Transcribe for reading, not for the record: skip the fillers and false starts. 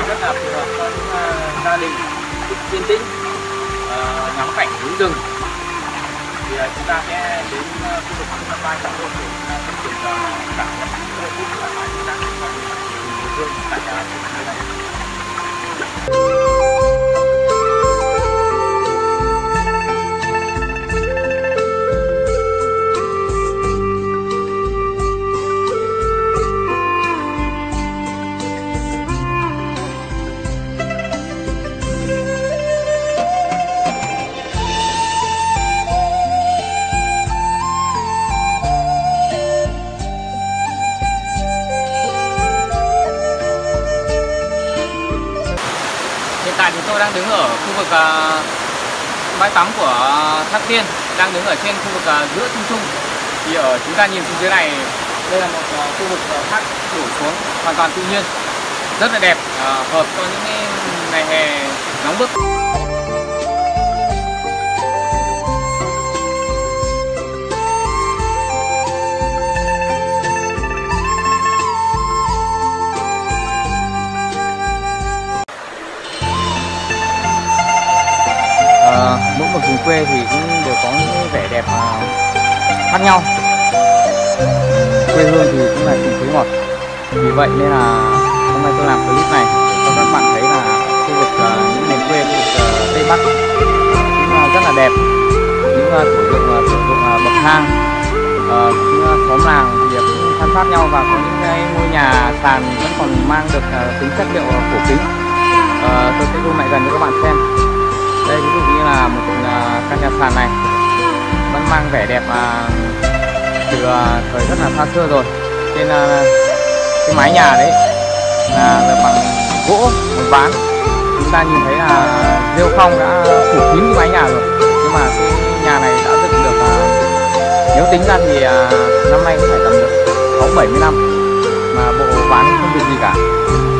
này rất là phù hợp với gia đình yên tĩnh, ngắm cảnh núi rừng. Thì chúng ta sẽ đến khu vực sân bay Sầm Sơn để tận hưởng cảm nhận rất là thích và chúng ta sẽ quay về núi rừng tại nơi này. Tôi đang đứng ở khu vực bãi tắm của Thác Tiên, đang đứng ở trên khu vực giữa Trung Trung. Thì ở chúng ta nhìn xuống dưới này, đây là một khu vực thác đổ xuống hoàn toàn tự nhiên, rất là đẹp, hợp cho những ngày hè nóng bức. Mỗi một vùng quê thì cũng đều có những vẻ đẹp khác nhau. Quê hương thì cũng là tình quê ngọt. Vì vậy nên là hôm nay tôi làm clip này cho các bạn thấy là khu vực những miền quê, khu vực Tây Bắc cũng rất là đẹp. Những sử dụng bậc thang, những xóm làng thì cũng san sát nhau và có những cái ngôi nhà sàn vẫn còn mang được tính chất liệu cổ kính. Tôi sẽ zoom lại gần cho các bạn xem. Đây ví dụ như là một căn nhà sàn này vẫn mang vẻ đẹp từ thời rất là xa xưa rồi. Trên cái mái nhà đấy là được bằng gỗ, bằng ván. Chúng ta nhìn thấy là rêu phong đã phủ kín cái mái nhà rồi, nhưng mà cái nhà này đã dựng được nếu tính ra thì năm nay cũng phải tầm được 60-70 năm mà bộ ván không bị gì cả.